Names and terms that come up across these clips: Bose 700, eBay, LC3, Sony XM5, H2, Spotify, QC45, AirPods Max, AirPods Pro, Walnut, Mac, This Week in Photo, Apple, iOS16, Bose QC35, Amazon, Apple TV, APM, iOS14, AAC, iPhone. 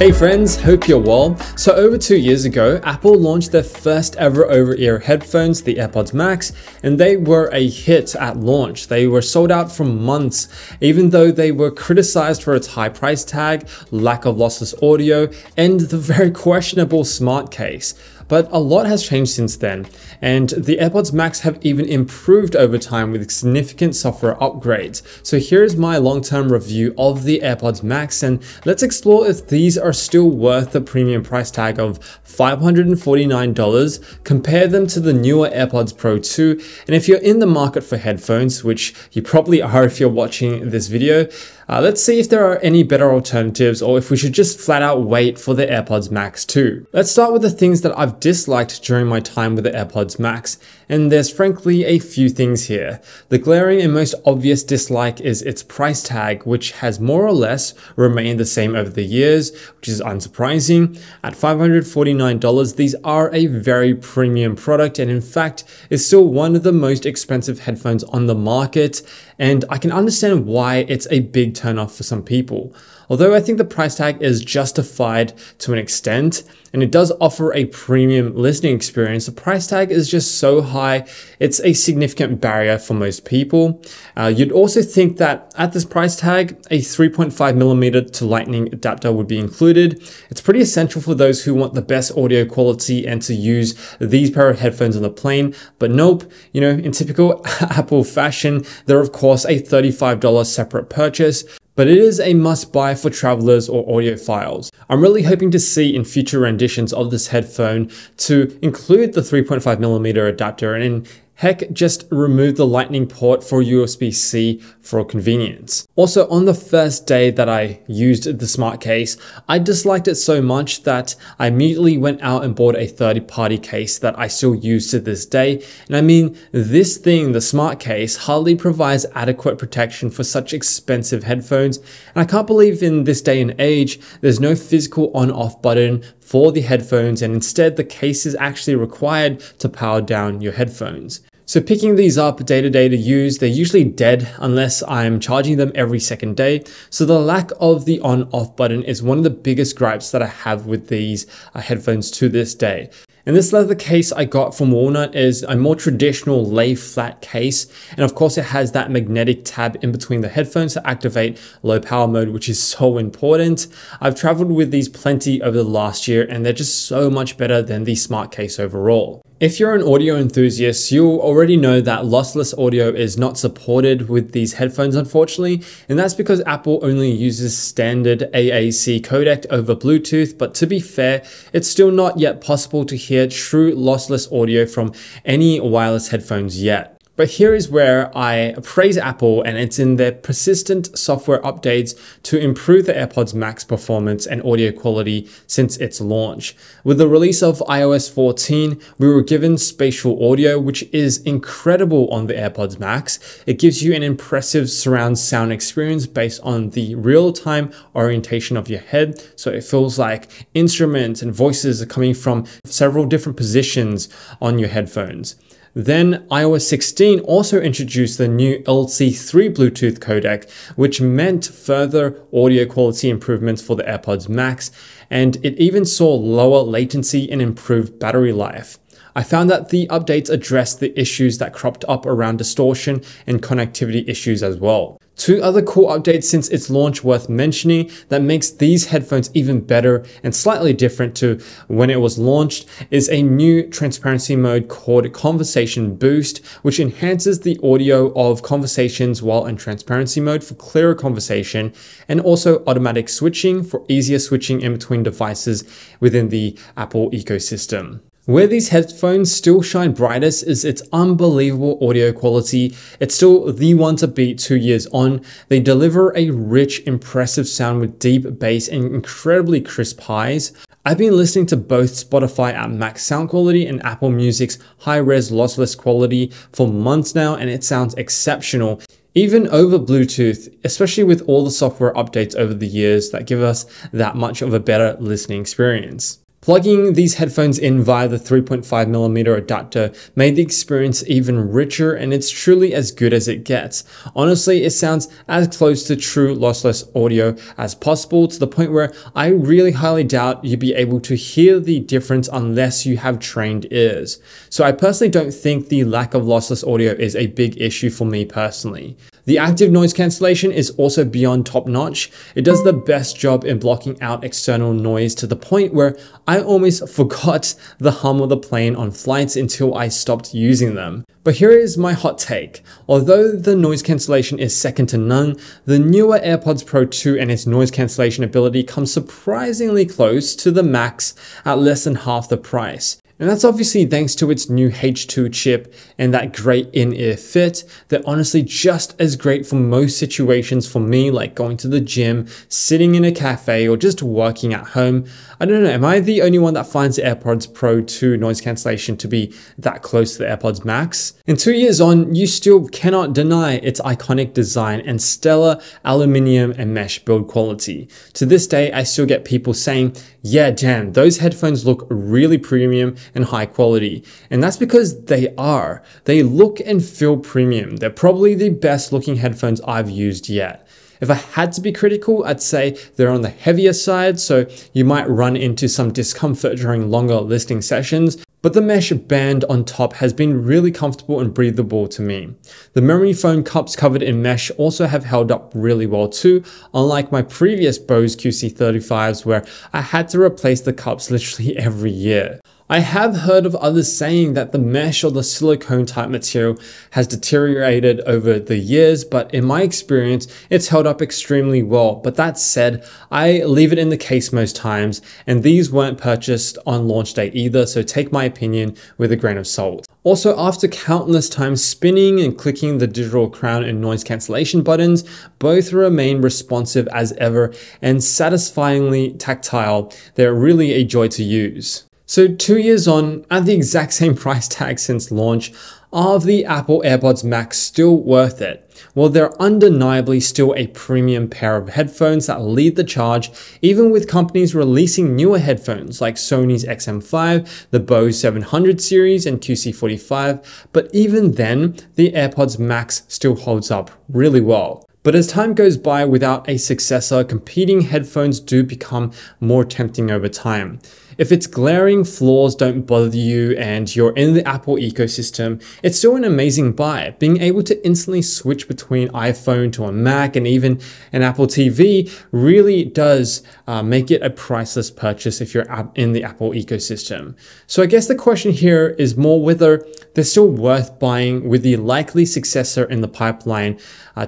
Hey friends, hope you're well. So over 2 years ago, Apple launched their first ever over-ear headphones, the AirPods Max, and they were a hit at launch. They were sold out for months, even though they were criticized for its high price tag, lack of lossless audio, and the very questionable smart case. But a lot has changed since then, and the AirPods Max have even improved over time with significant software upgrades. So here's my long-term review of the AirPods Max, and let's explore if these are still worth the premium price tag of $549, compare them to the newer AirPods Pro 2, and if you're in the market for headphones, which you probably are if you're watching this video, let's see if there are any better alternatives or if we should just flat out wait for the AirPods Max 2. Let's start with the things that I've disliked during my time with the AirPods Max, and there's frankly a few things here. The glaring and most obvious dislike is its price tag, which has more or less remained the same over the years, which is unsurprising. At $549, these are a very premium product and in fact is still one of the most expensive headphones on the market, and I can understand why it's a big turn off for some people. Although I think the price tag is justified to an extent, and it does offer a premium listening experience, the price tag is just so high, it's a significant barrier for most people. You'd also think that at this price tag, a 3.5mm to lightning adapter would be included. It's pretty essential for those who want the best audio quality and to use these pair of headphones on the plane, but nope, you know, in typical Apple fashion, they're of course a $35 separate purchase. But it is a must-buy for travelers or audiophiles. I'm really hoping to see in future renditions of this headphone to include the 3.5mm adapter and heck, just remove the lightning port for USB-C for convenience. Also, on the first day that I used the smart case, I disliked it so much that I immediately went out and bought a third-party case that I still use to this day. And I mean, this thing, the smart case, hardly provides adequate protection for such expensive headphones. And I can't believe in this day and age, there's no physical on-off button for the headphones, and instead the case is actually required to power down your headphones. So picking these up day to day to use, they're usually dead unless I'm charging them every second day. So the lack of the on-off button is one of the biggest gripes that I have with these headphones to this day. And this leather case I got from Walnut is a more traditional lay flat case. And of course it has that magnetic tab in between the headphones to activate low power mode, which is so important. I've traveled with these plenty over the last year and they're just so much better than the smart case overall. If you're an audio enthusiast, you'll already know that lossless audio is not supported with these headphones, unfortunately, and that's because Apple only uses standard AAC codec over Bluetooth, but to be fair, it's still not yet possible to hear true lossless audio from any wireless headphones yet. But here is where I praise Apple, and it's in their persistent software updates to improve the AirPods Max performance and audio quality since its launch. With the release of iOS 14, we were given spatial audio, which is incredible on the AirPods Max. It gives you an impressive surround sound experience based on the real-time orientation of your head. So it feels like instruments and voices are coming from several different positions on your headphones. Then iOS 16 also introduced the new LC3 Bluetooth codec, which meant further audio quality improvements for the AirPods Max, and it even saw lower latency and improved battery life. I found that the updates addressed the issues that cropped up around distortion and connectivity issues as well. Two other cool updates since its launch worth mentioning that makes these headphones even better and slightly different to when it was launched is a new transparency mode called Conversation Boost, which enhances the audio of conversations while in transparency mode for clearer conversation, and also automatic switching for easier switching in between devices within the Apple ecosystem. Where these headphones still shine brightest is its unbelievable audio quality. It's still the one to beat 2 years on. They deliver a rich, impressive sound with deep bass and incredibly crisp highs. I've been listening to both Spotify at max sound quality and Apple Music's high-res lossless quality for months now, and it sounds exceptional. Even over Bluetooth, especially with all the software updates over the years that give us that much of a better listening experience. Plugging these headphones in via the 3.5mm adapter made the experience even richer, and it's truly as good as it gets. Honestly, it sounds as close to true lossless audio as possible, to the point where I really highly doubt you'd be able to hear the difference unless you have trained ears. So I personally don't think the lack of lossless audio is a big issue for me personally. The active noise cancellation is also beyond top notch. It does the best job in blocking out external noise, to the point where I almost forgot the hum of the plane on flights until I stopped using them. But here is my hot take. Although the noise cancellation is second to none, the newer AirPods Pro 2 and its noise cancellation ability come surprisingly close to the Max at less than half the price. And that's obviously thanks to its new H2 chip and that great in-ear fit. They're honestly just as great for most situations for me, like going to the gym, sitting in a cafe, or just working at home. I don't know, am I the only one that finds the AirPods Pro 2 noise cancellation to be that close to the AirPods Max? And 2 years on, you still cannot deny its iconic design and stellar aluminium and mesh build quality. To this day, I still get people saying, yeah, damn, those headphones look really premium and high quality. And that's because they are. They look and feel premium. They're probably the best looking headphones I've used yet. If I had to be critical, I'd say they're on the heavier side, so you might run into some discomfort during longer listening sessions, but the mesh band on top has been really comfortable and breathable to me. The memory foam cups covered in mesh also have held up really well too, unlike my previous Bose QC35s where I had to replace the cups literally every year. I have heard of others saying that the mesh or the silicone type material has deteriorated over the years, but in my experience, it's held up extremely well. But that said, I leave it in the case most times, and these weren't purchased on launch day either, so take my opinion with a grain of salt. Also, after countless times spinning and clicking the digital crown and noise cancellation buttons, both remain responsive as ever and satisfyingly tactile. They're really a joy to use. So 2 years on, at the exact same price tag since launch, are the Apple AirPods Max still worth it? Well, they're undeniably still a premium pair of headphones that lead the charge, even with companies releasing newer headphones like Sony's XM5, the Bose 700 series, and QC45, but even then, the AirPods Max still holds up really well. But as time goes by without a successor, competing headphones do become more tempting over time. If its glaring flaws don't bother you and you're in the Apple ecosystem, it's still an amazing buy. Being able to instantly switch between iPhone to a Mac and even an Apple TV really does make it a priceless purchase if you're in the Apple ecosystem. So I guess the question here is more whether they're still worth buying with the likely successor in the pipeline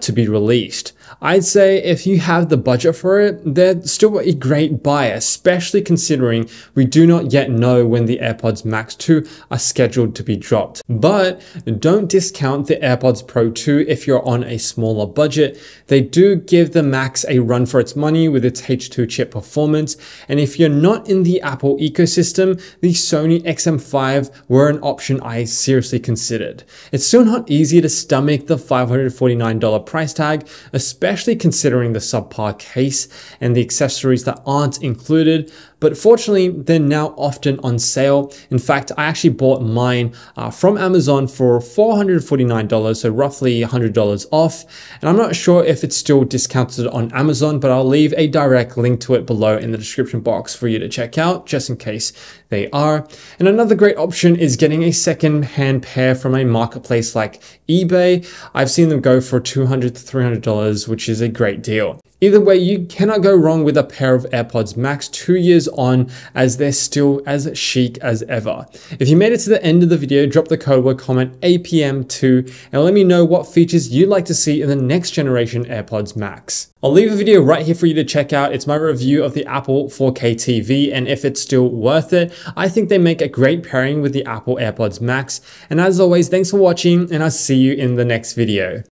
to be released. I'd say if you have the budget for it, they're still a great buy, especially considering we do not yet know when the AirPods Max 2 are scheduled to be dropped. But don't discount the AirPods Pro 2 if you're on a smaller budget. They do give the Max a run for its money with its H2 chip performance. And if you're not in the Apple ecosystem, the Sony XM5 were an option I seriously considered. It's still not easy to stomach the $549 price tag, especially considering the subpar case and the accessories that aren't included. But fortunately, they're now often on sale. In fact, I actually bought mine from Amazon for $449, so roughly $100 off. And I'm not sure if it's still discounted on Amazon, but I'll leave a direct link to it below in the description box for you to check out, just in case they are. And another great option is getting a second-hand pair from a marketplace like eBay. I've seen them go for $200 to $300, which is a great deal. Either way, you cannot go wrong with a pair of AirPods Max 2 years on, as they're still as chic as ever. If you made it to the end of the video, drop the code word comment APM2 and let me know what features you'd like to see in the next generation AirPods Max. I'll leave a video right here for you to check out. It's my review of the Apple 4K TV and if it's still worth it. I think they make a great pairing with the Apple AirPods Max. And as always, thanks for watching and I'll see you in the next video.